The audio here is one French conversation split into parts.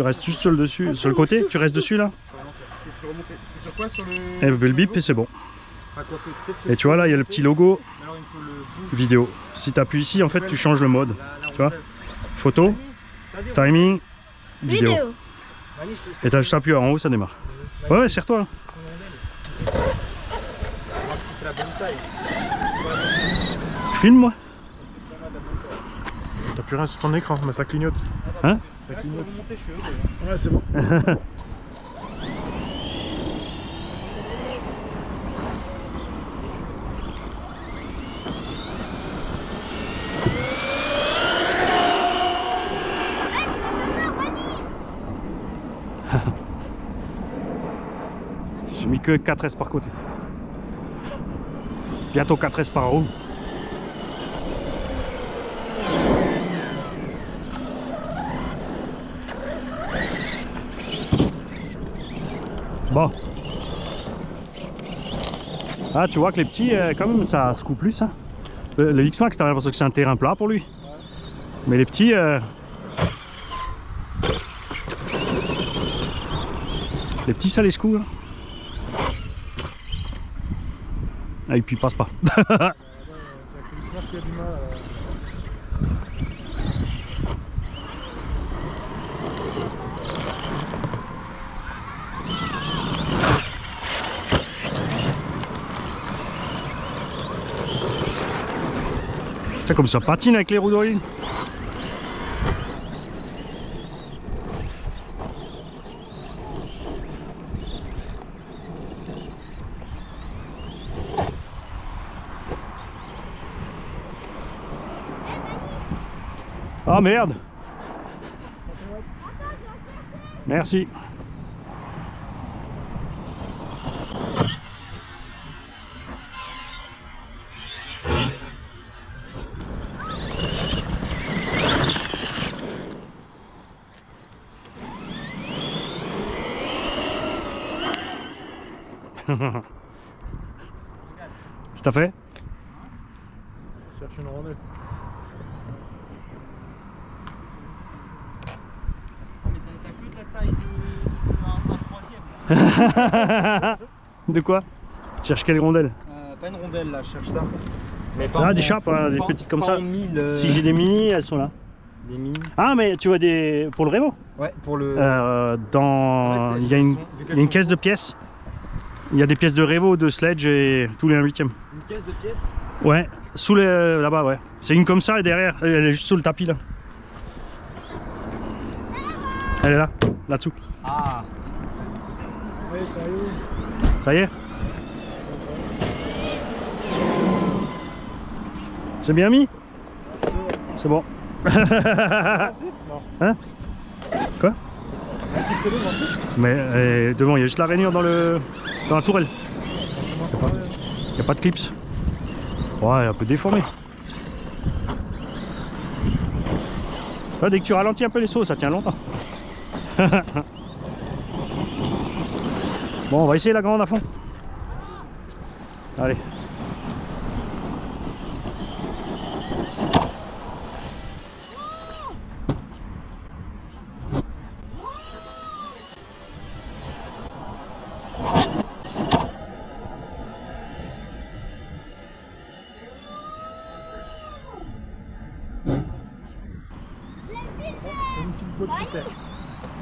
Tu restes juste sur le dessus, sur le côté. Tu restes dessus là. C'était sur quoi? Sur le... Et le bip et c'est bon. Et tu vois là il y a le petit logo vidéo. Si tu appuies ici en fait tu changes le mode. Tu vois? Photo, timing, vidéo. Et t'as juste appuyé en haut ça démarre. Ouais serre-toi. Je filme moi? T'as plus rien sur ton écran, mais ça clignote. Hein? Ça clignote. Ouais c'est bon. J'ai mis que 4S par côté. Bientôt 4S par roue. Bon. Ah tu vois que les petits quand même ça se coupe plus hein. Le X-Max t'as l'impression que c'est un terrain plat pour lui. Mais les petits ça les secoue. Ah et puis il passe pas. Putain, comme ça patine avec les roues d'origine. Ah merde! Merci. Qu'est-ce que t'as fait? Je cherche une rondelle. De quoi? Tu cherches quelle rondelle? Pas une rondelle là, je cherche ça. Mais pas ah, des chapes, des petites comme ça. Si j'ai des mini, elles sont là. Des mini. Ah, mais tu vois des. Pour le Révo? Ouais, pour le. Dans. Il y a une caisse de pièces. Il y a des pièces de Révo, de Sledge et tous les 1/8e. Une caisse de pièces? Ouais, sous les. Là-bas, ouais. C'est une comme ça et derrière, elle est juste sous le tapis là. Elle est là, là-dessous. Ah! Ça y est? C'est bien mis? C'est bon. Hein? Quoi? Mais devant, il y a juste la rainure dans la tourelle. Il n'y a pas de clips. Ouais, elle est un peu déformée. Là, dès que tu ralentis un peu les sauts, ça tient longtemps. Bon, on va essayer la grande à fond. Allez.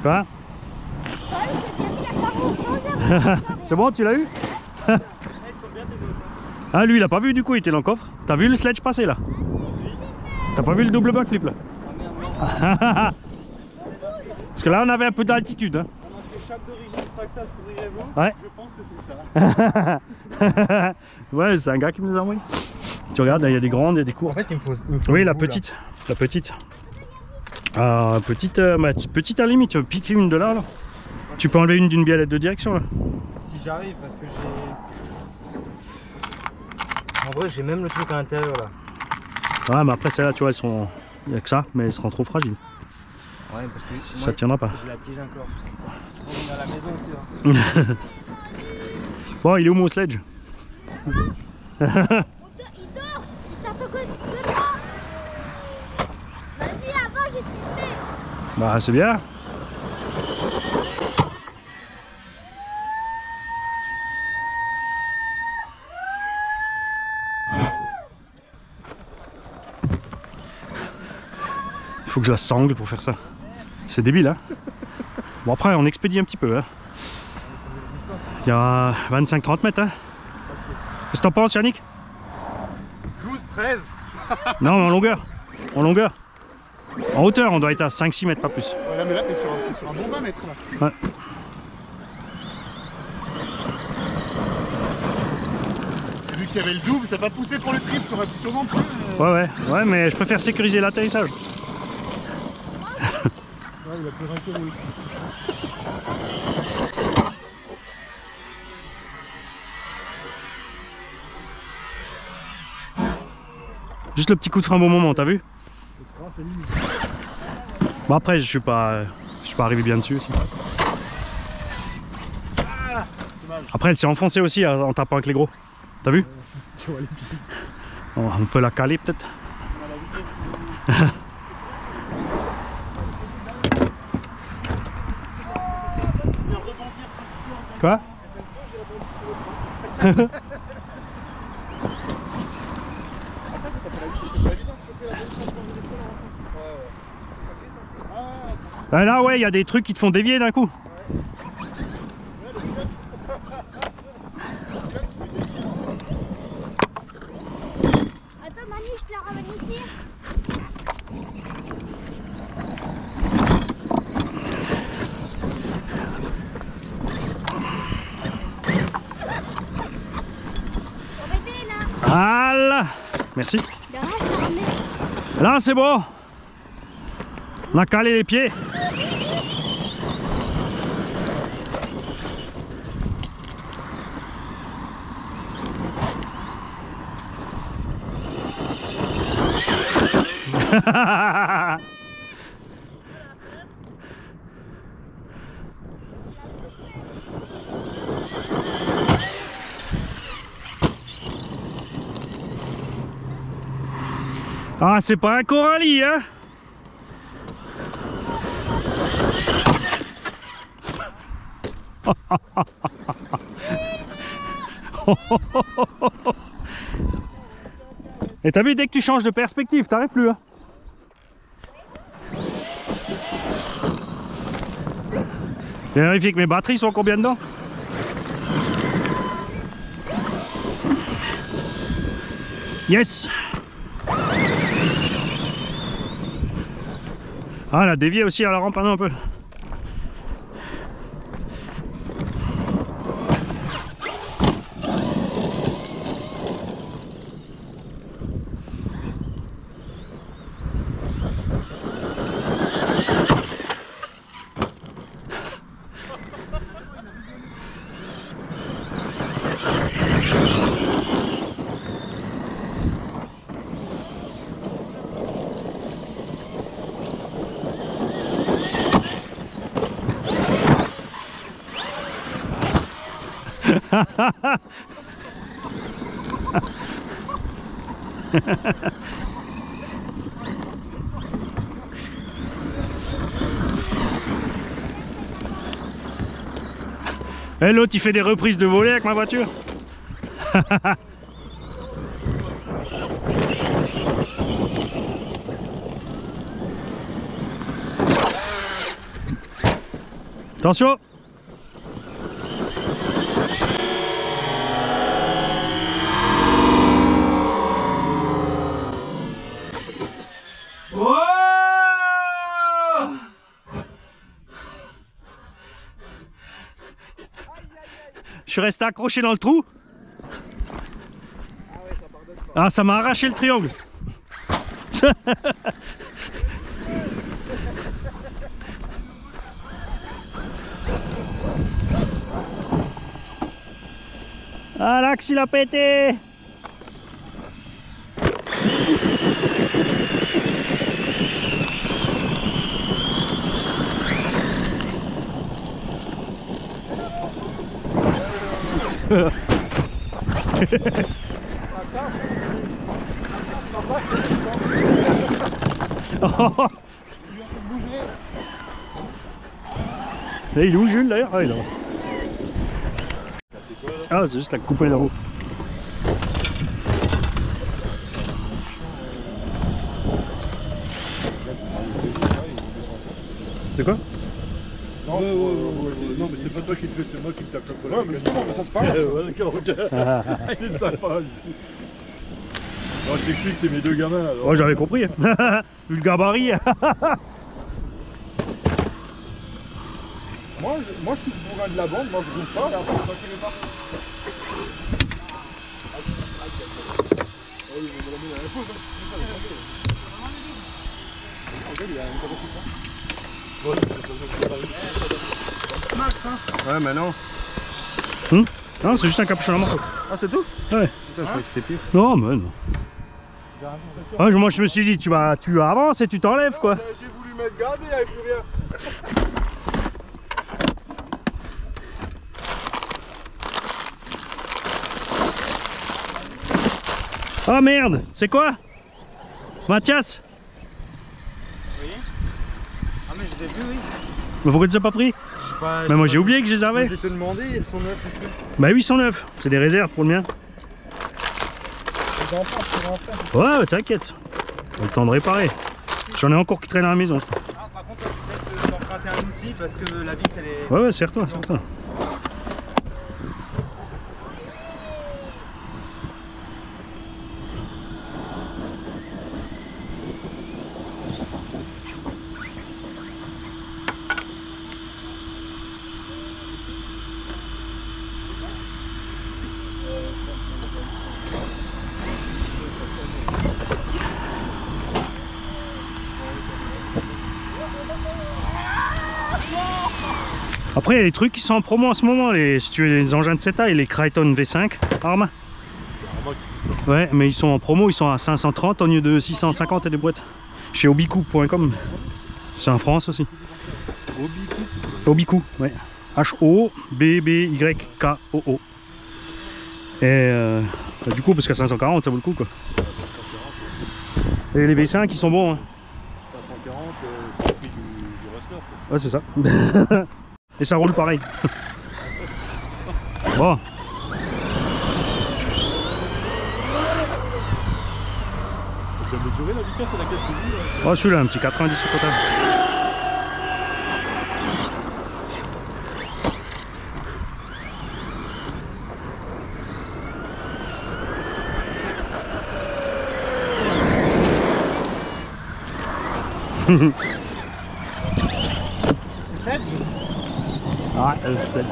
Quoi? C'est bon, tu l'as eu? Ah, lui il a pas vu du coup, il était dans le coffre. T'as vu le sledge passer là? T'as pas vu le double backflip là? Parce que là on avait un peu d'altitude. Hein. Ouais. Je pense que c'est ça. Ouais, c'est un gars qui me les a envoyés. Tu regardes, il y a des grandes, il y a des courtes. En fait, il me faut oui, la petite. La petite. Petite à la limite, tu veux piquer une de là là. Tu peux enlever une d'une biellette de direction là? Si j'arrive parce que j'ai... En vrai j'ai même le truc à l'intérieur là. Ouais mais après celles-là tu vois elles sont... Il n'y a que ça mais elles seront trop fragiles. Ouais parce que... Ça tiendra pas. Je la tige encore. On est à la maison aussi là. Bon il est où mon sledge? Il dort! Il t'attend que je te prends. Vas-y avant j'ai testé. Bah c'est bien. Faut que je la sangle pour faire ça. C'est débile, hein. Bon, après, on expédie un petit peu, hein. Il y a 25-30 mètres, hein. Qu'est-ce que t'en penses, Yannick? 12-13. Non, mais en longueur. En longueur. En hauteur, on doit être à 5-6 mètres, pas plus. Ouais, là, mais là, t'es sur un bon 20 mètres, là. Ouais. Vu qu'il y avait le double, t'as pas poussé pour le triple, t'aurais pu sûrement plus. Ouais, mais je préfère sécuriser l'atterrissage. Ouais, il a plus rien que lui. Juste le petit coup de frein au bon moment, t'as vu? Bon après, je suis pas arrivé bien dessus. Après, elle s'est enfoncée aussi en tapant avec les gros. T'as vu? On peut la caler peut-être. Quoi? Ah là ouais, il y a des trucs qui te font dévier d'un coup. Attends Manu, je te la ramène ici. Ah là, merci. Là c'est bon. On a calé les pieds. Ah, c'est pas un coralie, hein? Et t'as vu, dès que tu changes de perspective, t'arrives plus, hein? J'ai vérifié que mes batteries sont combien dedans? Yes! Ah, elle a dévié aussi à la rampe un peu. Et l'autre il fait des reprises de volée avec ma voiture. Attention. Je suis resté accroché dans le trou. Ah, ça m'a arraché le triangle. Ah, l'axe il a pété. Oh. Et il est où Jules d'ailleurs? Ah, il est là. Ah, c'est juste la couper la roue. pas? Non, non, mais c'est pas toi qui le fais, c'est moi qui te tape la poêle. Ouais, mais justement, ça se parle. Il ne savent pas. Non, je t'explique, c'est mes deux gamins. Alors. Ouais, j'avais compris. Vu le gabarit. Moi, je suis le bourrin de la bande, moi je roule ça, là, après, je ne pas. Oh, il va me la mettre à la pause, hein. Il a encore beaucoup de temps. Ouais, Max, hein. Ouais, mais non. Non, c'est juste un capuchon à la morceau. Ah, c'est tout? Ouais. Putain, je croyais que c'était pire. Non, mais non. Ah, moi, je me suis dit, tu avances et tu t'enlèves, quoi. J'ai voulu mettre garde et il n'y avait plus rien. Ah, merde, c'est quoi? Mathias? Vous avez vu, oui. Mais pourquoi tu les as pas pris? Mais moi j'ai oublié que je les avais. Je les ai te demandé, ils sont neufs. Bah oui, ils sont neufs. C'est des réserves pour le mien. Ouais, t'inquiète. On a le temps de réparer. J'en ai encore qui traînent à la maison, je crois. Ah, par contre, peut-être emprunter un outil parce que la vis elle est. Ouais, serre-toi, serre-toi. Après, il y a les trucs qui sont en promo en ce moment, si tu veux les engins de cette taille, les Crichton V5 ARRMA. Ouais, mais ils sont en promo, ils sont à 530 au lieu de 650 et des boîtes. Chez hobbycoup.com. C'est en France aussi. Hobbycoup, ouais. H-O-B-B-Y-K-O-O. Et bah, du coup, parce qu'à 540, ça vaut le coup, quoi. Et les V5, ils sont bons, hein. 540, c'est le prix du raster, quoi. Ouais, c'est ça. Et ça roule pareil. Bon. Tu as mesuré la vitesse à laquelle tu vis? Oh, celui-là, un petit 90 sur total. Ah, c'est cassé.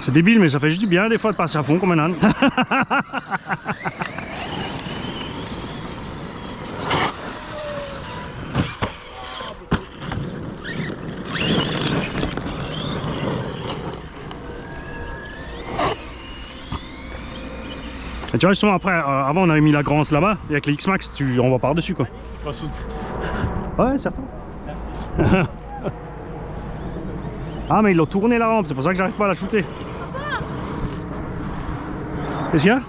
C'est débile, mais ça fait juste du bien des fois de passer à fond comme un âne. Et tu vois, justement, après, avant on avait mis la Grance là-bas, et avec les X-Max, tu envoies par-dessus, quoi. Ouais, certain. Merci. Ah, mais ils l'ont tourné la rampe, c'est pour ça que j'arrive pas à la shooter. Qu'est-ce qu'il y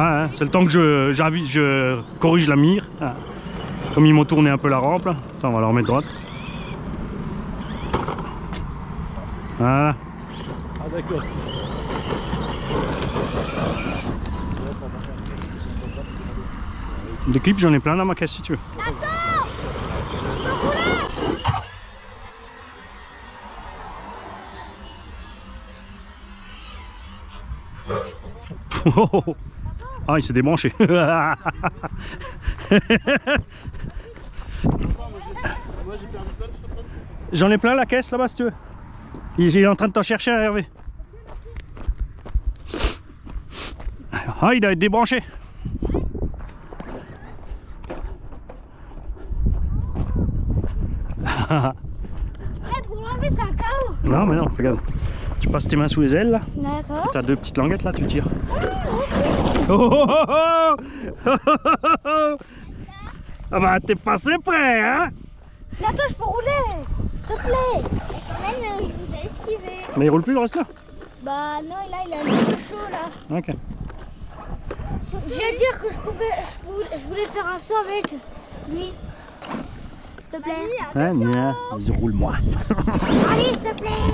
a? Ouais, c'est le temps que je corrige la mire. Comme ils m'ont tourné un peu la rampe, là. Attends, on va la remettre droite. Voilà. Ah, d'accord. Des clips, j'en ai plein dans ma caisse si tu veux. Oh. Ah, il s'est débranché. J'en ai plein la caisse là-bas si tu veux. Il est en train de t'en chercher, Hervé. Ah, il doit être débranché. Vous l'enlevez, c'est un chaos. Non, mais non, regarde. Tu passes tes mains sous les ailes là. D'accord. T'as deux petites languettes là, tu tires. Oh, oh, oh, oh, oh, oh, oh, oh. Ah bah t'es passé près, hein? Mais attends, je peux rouler, s'il te plaît. Mais quand même, je vous ai esquivé. Mais il roule plus le reste là? Bah non, là il a le chaud là. Ok. Je viens de dire que je voulais faire un saut avec lui. S'il te plaît. Mamie, attention. Vas-y, roule-moi. Allez, s'il te plaît.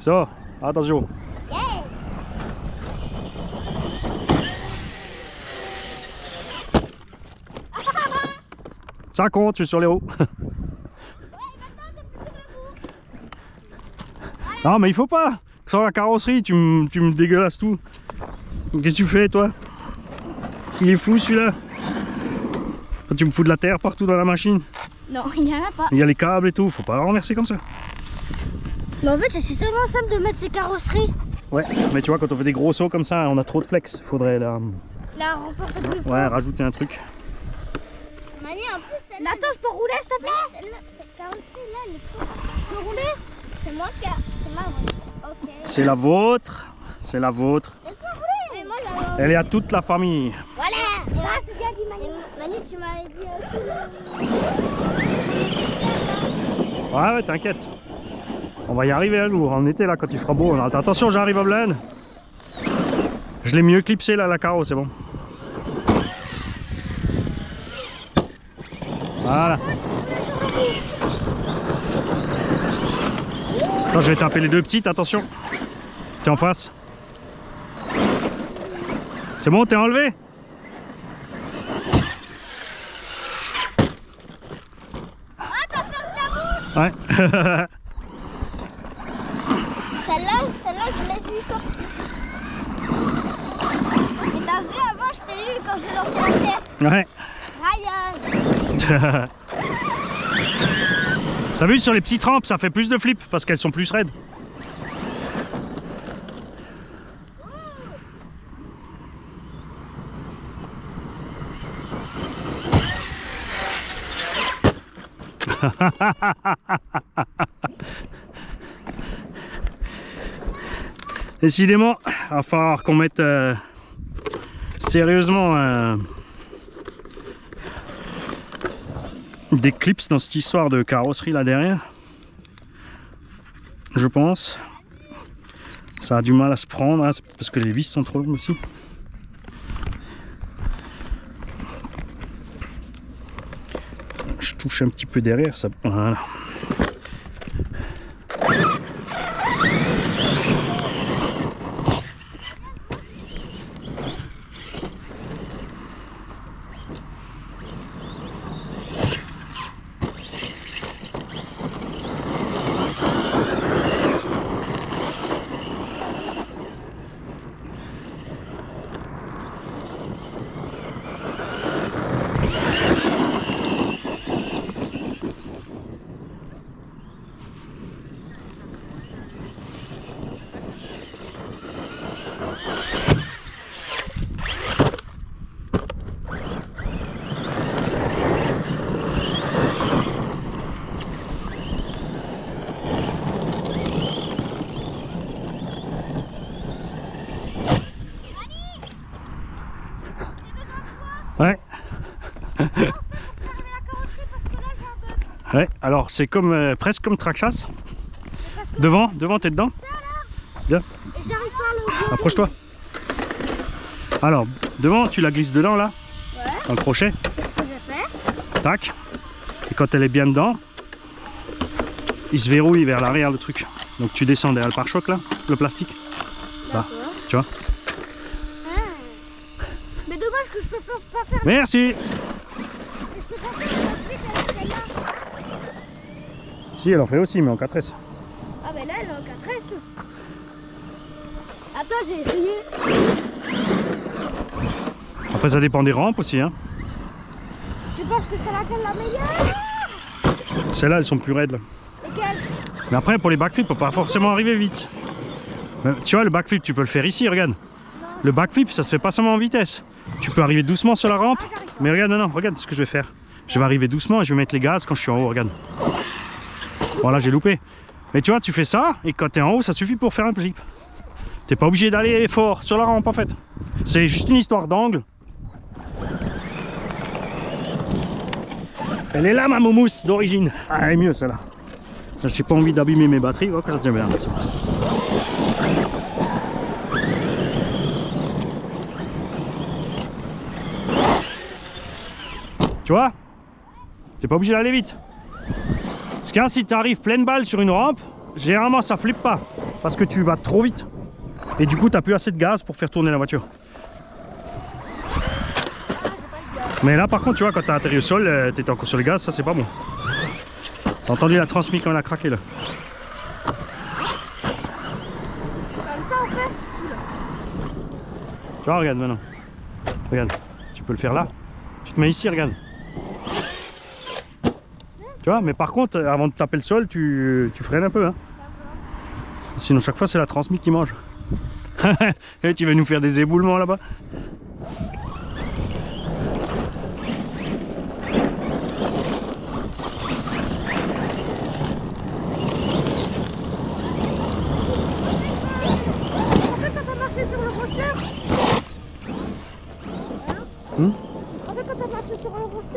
So, attention. Yeah. Ça compte, je suis sur les hauts. Ouais, maintenant, plus non, mais il faut pas. Sans la carrosserie, tu me dégueulasses tout. Qu'est-ce que tu fais, toi? Il est fou, celui-là. Tu me fous de la terre partout dans la machine. Non, il n'y en a pas. Il y a les câbles et tout, faut pas la renverser comme ça. Mais en fait, c'est tellement simple de mettre ces carrosseries. Ouais, mais tu vois, quand on fait des gros sauts comme ça, on a trop de flex. Faudrait la... la renforcer plus fort. Ouais, rajouter un truc. Mani, en plus, celle-là... Attends, je peux rouler, s'il te plaît? Celle-là, cette carrosserie-là, elle est trop... Je peux rouler? C'est moi qui a... C'est ma... Okay. C'est la vôtre. C'est la vôtre. Laisse-moi rouler. Moi, là, elle est à toute la famille. Voilà. Ça, c'est bien dit, Mani. Mani, tu m'avais dit... Ouais, ouais, t'inquiète. On va y arriver un jour, en été là, quand il fera beau, on a... Attention, j'arrive à Blaine. Je l'ai mieux clipsé là, la carreau, c'est bon. Voilà. Attends, je vais taper les deux petites, attention. T'es en face. C'est bon, t'es enlevé. Ah, t'as peur de la route. Ouais. Celle-là, je l'ai vu sortir. Et t'as vu avant, je t'ai vu quand je lançais la terre. Ouais. Ryan. T'as vu, sur les petites rampes, ça fait plus de flip parce qu'elles sont plus raides. Décidément, il va falloir qu'on mette sérieusement des clips dans cette histoire de carrosserie là derrière. Je pense. Ça a du mal à se prendre, hein, parce que les vis sont trop longues aussi. Je touche un petit peu derrière, ça. Voilà. Ouais, alors c'est comme presque comme Trackchasse. Devant, t'es dedans. Bien. Approche-toi. Alors, devant, tu la glisses dedans là. Ouais. Dans le crochet. C'est ce que j'ai fait. Tac. Et quand elle est bien dedans, il se verrouille vers l'arrière le truc. Donc tu descends derrière le pare-choc là, le plastique. Là, tu vois. Ah. Mais dommage que je peux pas faire. Merci. Si, elle en fait aussi, mais en 4S. Ah ben là, elle est en 4S. Attends, j'ai essayé. Après, ça dépend des rampes aussi, hein. Tu penses que c'est laquelle la meilleure? Celles-là, elles sont plus raides. Lesquelles? Mais après, pour les backflips, on peut pas forcément arriver vite. Mais, tu vois, le backflip, tu peux le faire ici, regarde. Non. Le backflip, ça se fait pas seulement en vitesse. Tu peux arriver doucement sur la rampe. Ah, mais regarde, non, regarde ce que je vais faire. Je vais arriver doucement et je vais mettre les gaz quand je suis en haut, regarde. Voilà, j'ai loupé. Mais tu vois, tu fais ça, et quand t'es en haut, ça suffit pour faire un flip. T'es pas obligé d'aller fort sur la rampe en fait. C'est juste une histoire d'angle. Elle est là ma moumousse d'origine. Ah, elle est mieux celle-là. J'ai pas envie d'abîmer mes batteries. Oh, casse de merde. Tu vois, t'es pas obligé d'aller vite. Parce que hein, si tu arrives pleine balle sur une rampe, généralement ça flippe pas. Parce que tu vas trop vite. Et du coup, t'as plus assez de gaz pour faire tourner la voiture. Mais là, par contre, tu vois, quand t'as atterri au sol, t'étais encore sur le gaz, ça c'est pas bon. T'as entendu la transmission quand elle a craqué là. Comme ça, on fait. Tu vois, regarde maintenant. Regarde, tu peux le faire là. Tu te mets ici, regarde. Tu vois, mais par contre, avant de taper le sol, tu freines un peu. Hein. Sinon, chaque fois, c'est la transmission qui mange. Et tu vas nous faire des éboulements là-bas.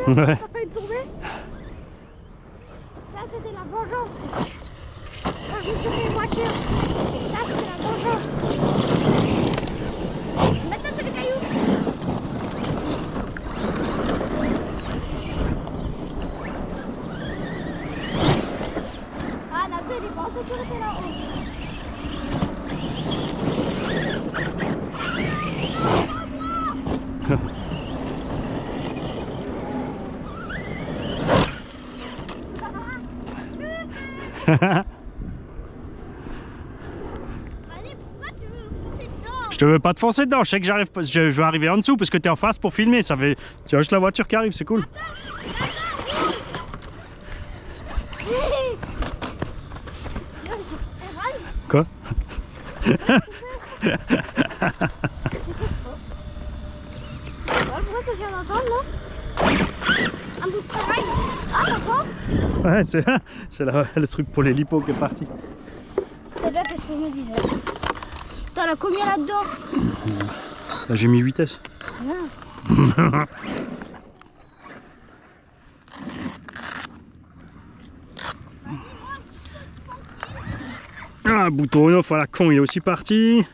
Ouais. T'as failli tomber. Ça c'était la vengeance. Quand j'ai tiré une voiture, ça c'était la vengeance. Maintenant c'est le caillou. Ah la belle est pas en sécurité là-haut. Je te veux pas te foncer dedans, je sais que j'arrive, je vais arriver en dessous parce que t'es en face pour filmer, ça fait, tu as juste la voiture qui arrive, c'est cool. Quoi? Ouais, c'est le truc pour les lipos qui est parti. C'est là qu'est-ce que je me disais. T'en as combien là-dedans? Là, j'ai mis 8S. Ah. Ah, bouton off à la con, il est aussi parti.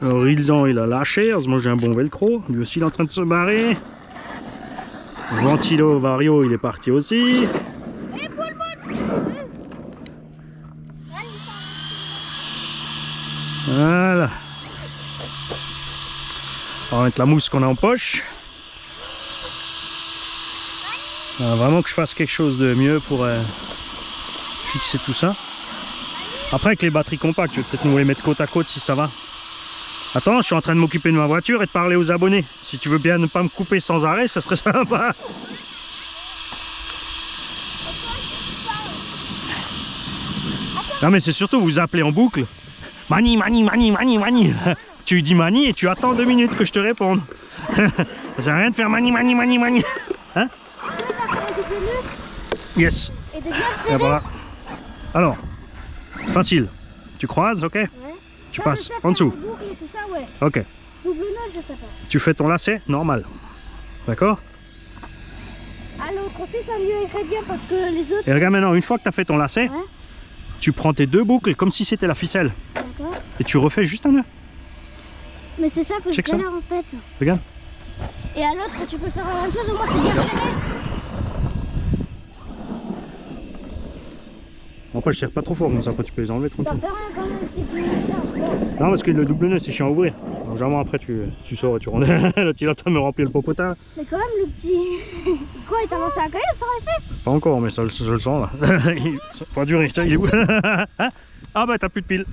Alors, Rilzan, il a lâché. Heureusement, j'ai un bon velcro. Lui aussi, il est en train de se barrer. Ventilo Vario, il est parti aussi. Voilà. On va mettre la mousse qu'on a en poche. Alors, vraiment que je fasse quelque chose de mieux pour fixer tout ça. Après, avec les batteries compactes, je vais peut-être nous les mettre côte à côte si ça va. Attends, je suis en train de m'occuper de ma voiture et de parler aux abonnés. Si tu veux bien ne pas me couper sans arrêt, ça serait sympa. Non mais c'est surtout, vous appelez en boucle. Mani, mani, mani, mani, mani. Tu dis mani et tu attends 2 minutes que je te réponde. Ça sert à rien de faire mani, mani, mani, mani. Hein? Yes. Et voilà. Alors, facile. Tu croises, ok? Tu passes en dessous. Ok. Tu fais ton lacet normal. D'accord? Alors, quand c'est ça mieux, il fait bien parce que les autres. Et regarde maintenant, une fois que tu as fait ton lacet, ouais, tu prends tes 2 boucles comme si c'était la ficelle. D'accord. Et tu refais juste un nœud. Mais c'est ça que je galère en fait. Regarde. Et à l'autre, tu peux faire la même chose, au moins c'est bien serré. Après, je tire pas trop fort, mais ça, après, tu peux les enlever trop. Ça fait rien quand même si tu les charges. Non, parce que le double nœud, c'est chiant à ouvrir. Donc, généralement, après, tu sors et tu rentres. Là, tu es en train de me remplir le popotin. Mais quand même, le petit. Quoi, il t'a lancé un caillou sur les fesses? Pas encore, mais ça, je le sens là. Ça va durer, ça, il est où? Ah, bah, t'as plus de piles.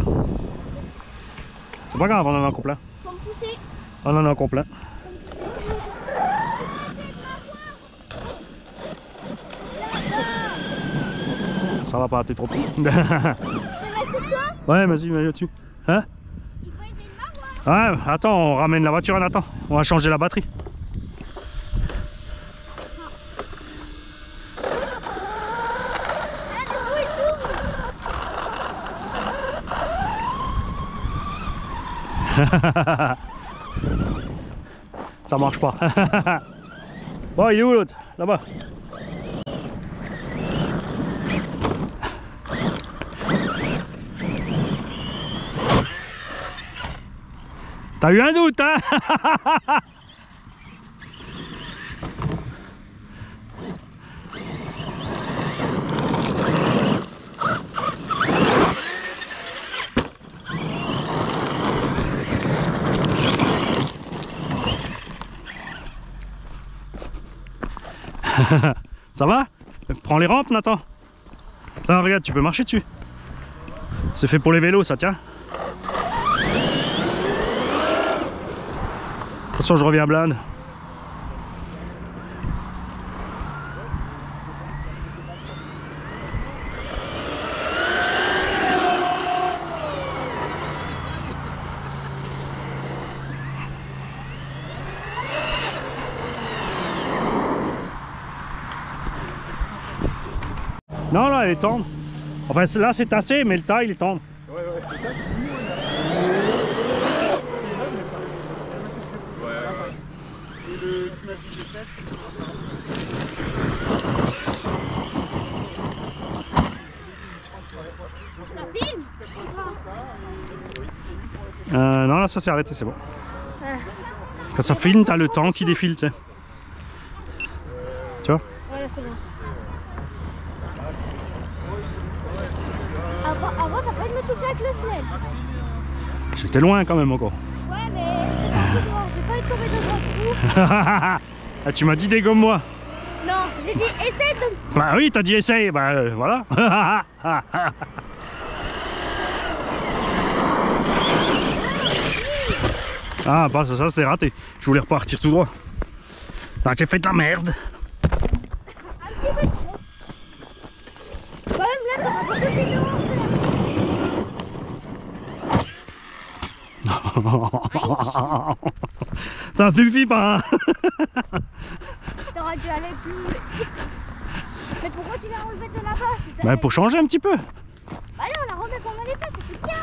C'est pas grave, on en a encore plein. Faut me pousser. On en a encore plein. Ça va pas, t'es trop petit. Ouais, vas-y, mets-le dessus. Hein? Ouais, attends, on ramène la voiture en attendant. On va changer la batterie. Ça marche pas. Bon, il est où l'autre? Là-bas. T'as eu un doute, hein? Ça va? Prends les rampes, Nathan. Là, regarde, tu peux marcher dessus. C'est fait pour les vélos, ça tient. De toute façon, je reviens blinde. Non, là, elle est tendre. Enfin, là, c'est tassé, mais le tas, il est tendre. Ouais, ouais. Ça filme? Non, là, ça s'est arrêté, c'est bon. Quand ça filme, t'as le temps qui défile, tu sais. Tu vois? Ouais, là, c'est bon. Avant t'as failli me toucher avec le sledge. J'étais loin quand même encore. Ouais mais c'est noir, j'ai failli tomber dans un trou. Ah, tu m'as dit dégomme-moi. Non, j'ai dit essaye de... Bah oui, t'as dit essaye, bah voilà. Ah bah ça c'était raté, je voulais repartir tout droit. Ah, t'as fait de la merde. Un petit peu trop. Quand même là t'auras pas de vidéo. Ça suffit pas. T'aurais dû aller plus. Mais pourquoi tu l'as enlevé de là-bas? Bah pour changer un petit peu. Bah là on la rendait comme elle était, c'était bien.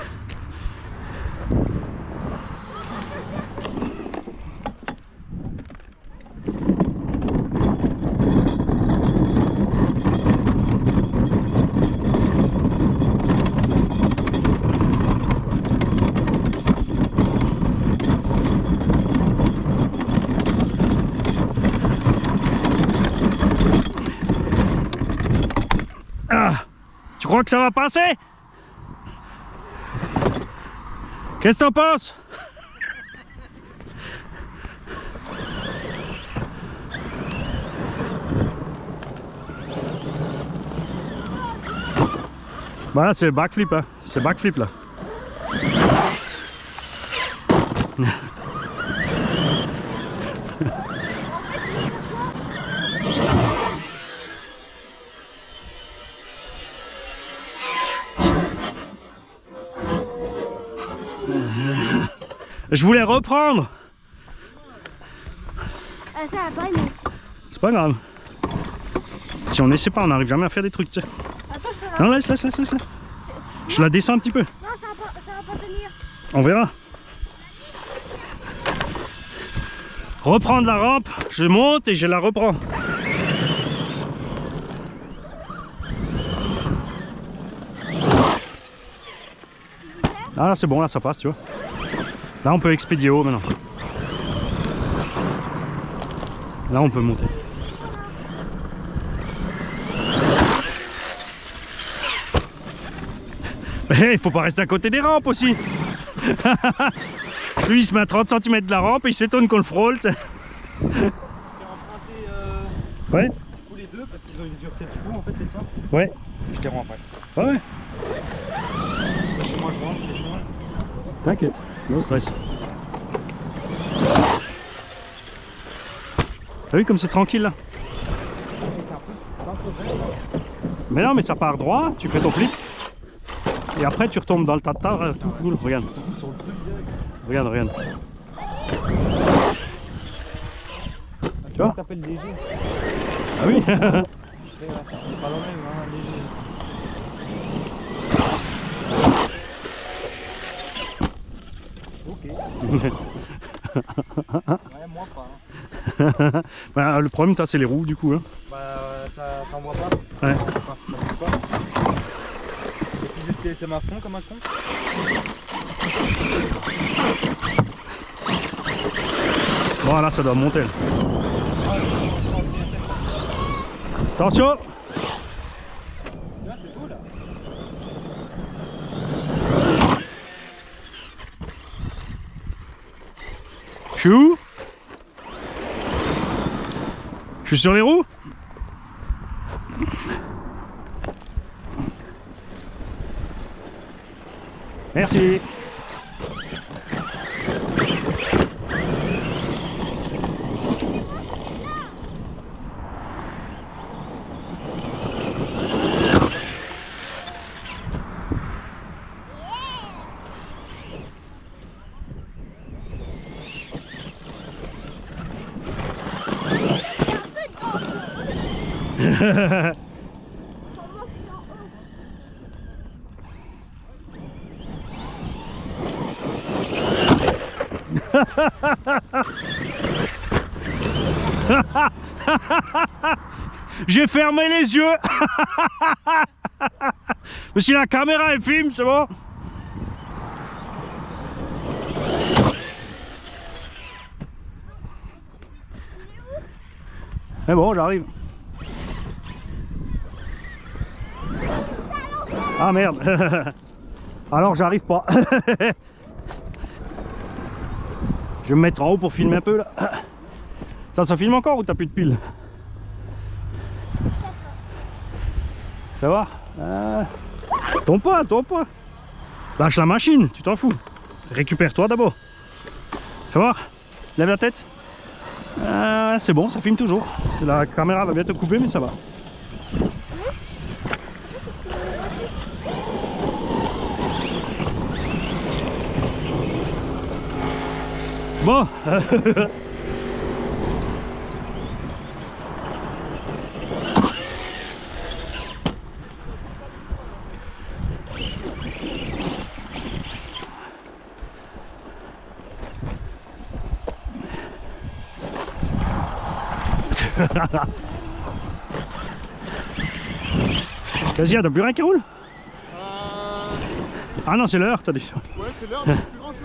Tu crois que ça va passer? Qu'est-ce que t'en penses? Bah là c'est backflip, hein. C'est backflip là. Je voulais reprendre. Ah ça va pas nous. C'est pas grave. Si on essaie pas, on n'arrive jamais à faire des trucs, tu sais. Attends, je te la... Non, laisse. Non. Je la descends un petit peu. Non, ça va pas tenir. On verra. Reprendre la rampe, je monte et je la reprends. Ah là c'est bon, là ça passe, tu vois. Là on peut expédier haut maintenant. Là on peut monter. Mais il faut pas rester à côté des rampes aussi. Lui il se met à 30 cm de la rampe et il s'étonne qu'on le frôle. T'sais. Tu peux emprunter ouais. Du coup les deux parce qu'ils ont une dureté de fou en fait les tiens. Ouais. Je les rends après. Ah ouais. Moi je range, je les change. T'inquiète. No stress. T'as vu comme c'est tranquille là? Mais non mais ça part droit, tu fais ton flip et après tu retombes dans le tatar tout cool, regarde. Regarde. Tu vois? Ah oui. Okay. Ouais, moi pas. Hein. Bah, le problème, c'est les roues du coup. Hein. Bah, ça envoie pas. Ouais. Ça bouge pas. Et puis juste les SM à fond comme un con. Bon, là, ça doit monter. Là. Attention! Je suis où? Je suis sur les roues? Merci. J'ai fermé les yeux. Mais si la caméra elle filme, c'est bon. Mais bon, j'arrive. Ah merde. Alors j'arrive pas. Je vais me mettre en haut pour filmer un peu là. Ça filme encore ou t'as plus de piles? Ça va? Tombe pas. Lâche la machine, tu t'en fous. Récupère-toi d'abord. Tu vois? Lève la tête. C'est bon, ça filme toujours. La caméra va bientôt couper mais ça va. Bon. Vas-y, t'as plus rien qui roule? Ah non, c'est l'heure, t'as dit. Ouais, c'est l'heure, mais plus grand chose.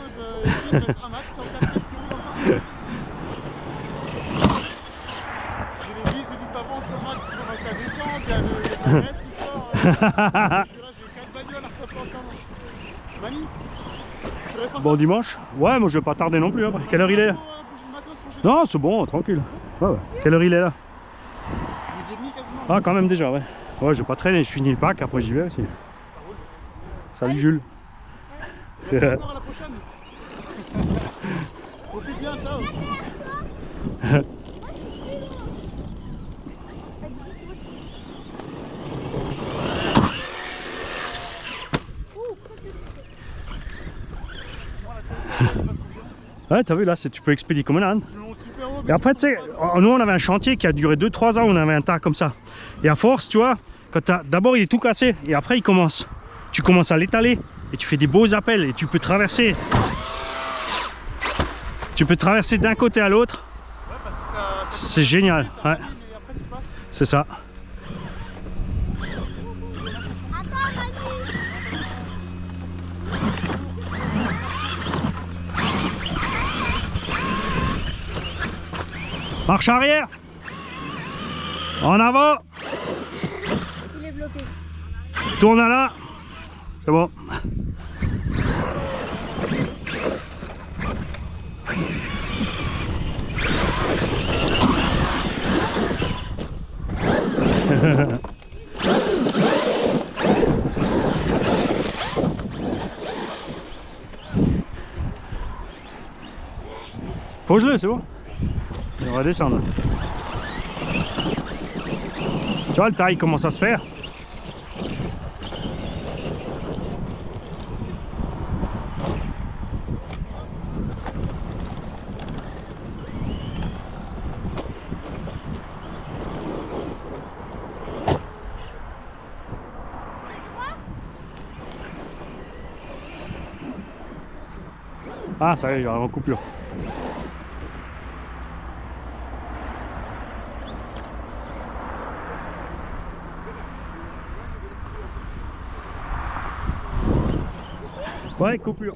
Il reste un max, t'as 4 qui roulent encore. J'ai les vis de 10 pavons sur max pour que ça descende, il y a le reste, tout ça. Là, j'ai 4 bagnoles à reprendre ensemble. Mani, tu restes en bon dimanche? Ouais, moi je vais pas tarder non plus après. Quelle heure il est là? Non, c'est bon, tranquille. Ouais. Quelle heure il est là? Il est 10h30 quasiment. Ah, quand même déjà, ouais. Ouais, je vais pas traîner, je finis le pack, après j'y vais aussi. Salut Jules. Merci encore, à la prochaine. Profite bien, ciao. Ouais, t'as vu là, tu peux expédier comme un âne. Et après, tu sais, nous on avait un chantier qui a duré 2-3 ans, on avait un tas comme ça. Et à force, tu vois, d'abord il est tout cassé et après il commence. Tu commences à l'étaler et tu fais des beaux appels et tu peux traverser. Tu peux traverser d'un côté à l'autre. Ouais, c'est génial. Ouais. C'est ça. Marche arrière. En avant. Il est bloqué. Tourne à là. C'est bon. Pose-le, c'est bon. On va descendre. Tu vois le taille commence à se faire. Ah, ça y est, il y a une coupure. Ouais, coupure.